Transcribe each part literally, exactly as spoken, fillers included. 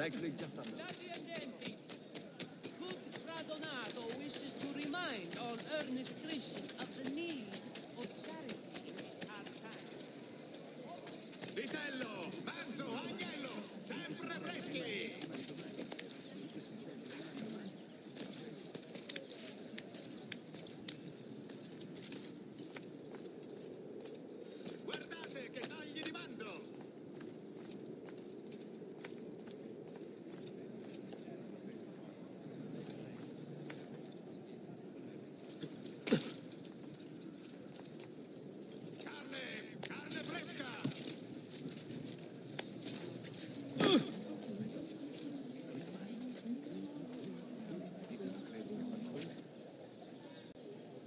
actually just under. Guardian Angel, Pope Fra Donato wishes to remind all earnest Christians of the need for charity in these hard times. Vitello, Manzo, Agnello, sempre freschi! Guardate che tagli di manzo!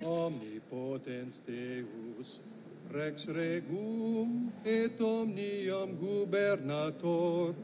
Omnipotens Deus, Rex Regum et Omnium Gubernator.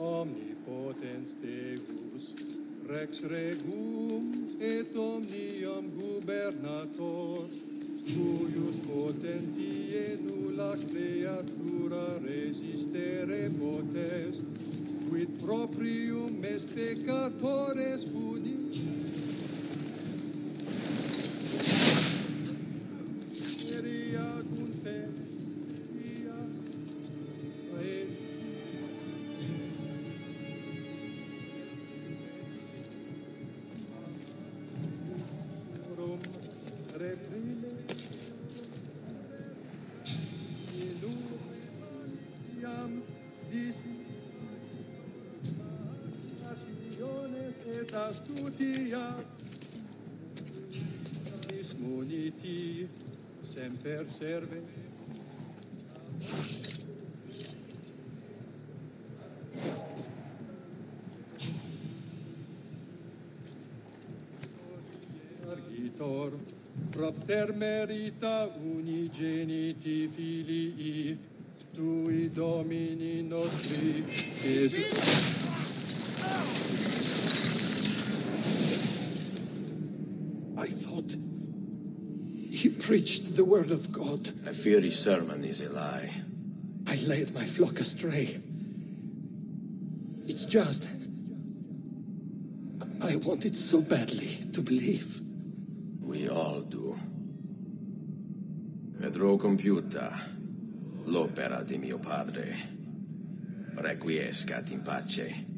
Omnipotens Deus, Rex Regum et Omnium Gubernator, cuius potentie nulla creatura resistere potest, quid proprium est peccatores punit. Studia is muniti semper serve. Argitor propter merita unigeniti filii tui domini nostri Jesu. I thought he preached the word of God. I fear his sermon is a lie. I led my flock astray. It's just... I wanted so badly to believe. We all do. Vedrò compiuta l'opera di mio padre. Requiescat in pace.